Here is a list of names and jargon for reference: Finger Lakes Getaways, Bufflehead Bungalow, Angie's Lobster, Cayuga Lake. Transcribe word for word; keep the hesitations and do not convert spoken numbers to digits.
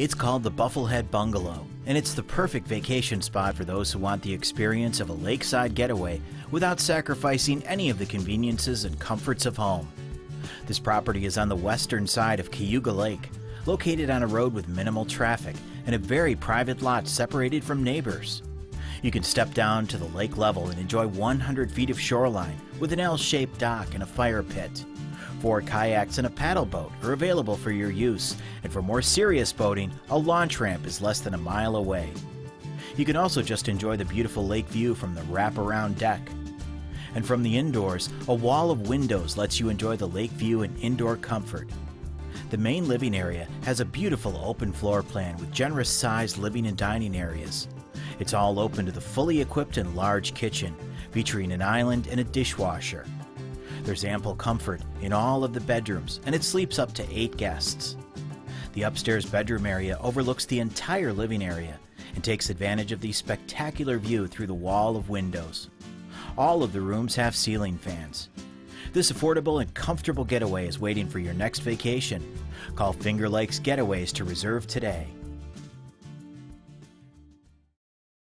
It's called the Bufflehead Bungalow, and it's the perfect vacation spot for those who want the experience of a lakeside getaway without sacrificing any of the conveniences and comforts of home. This property is on the western side of Cayuga Lake, located on a road with minimal traffic and a very private lot separated from neighbors. You can step down to the lake level and enjoy one hundred feet of shoreline with an L-shaped dock and a fire pit. Four kayaks and a paddle boat are available for your use, and for more serious boating, a launch ramp is less than a mile away. You can also just enjoy the beautiful lake view from the wraparound deck. And from the indoors, a wall of windows lets you enjoy the lake view and indoor comfort. The main living area has a beautiful open floor plan with generous-sized living and dining areas. It's all open to the fully equipped and large kitchen, featuring an island and a dishwasher. There's ample comfort in all of the bedrooms, and it sleeps up to eight guests. The upstairs bedroom area overlooks the entire living area and takes advantage of the spectacular view through the wall of windows. All of the rooms have ceiling fans. This affordable and comfortable getaway is waiting for your next vacation. Call Finger Lakes Getaways to reserve today.